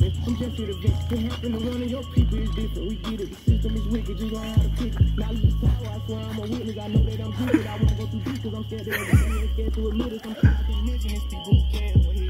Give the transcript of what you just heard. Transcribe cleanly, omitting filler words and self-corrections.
We just did events that happen around your people is different. We get it, the system is wicked, just learn how to pick it. Now you sour, I swear I'm a witness. I know that I'm good, but I won't go too deep, cause I'm scared that I'm scared to admit it. Sometimes I can't mention this, people who care.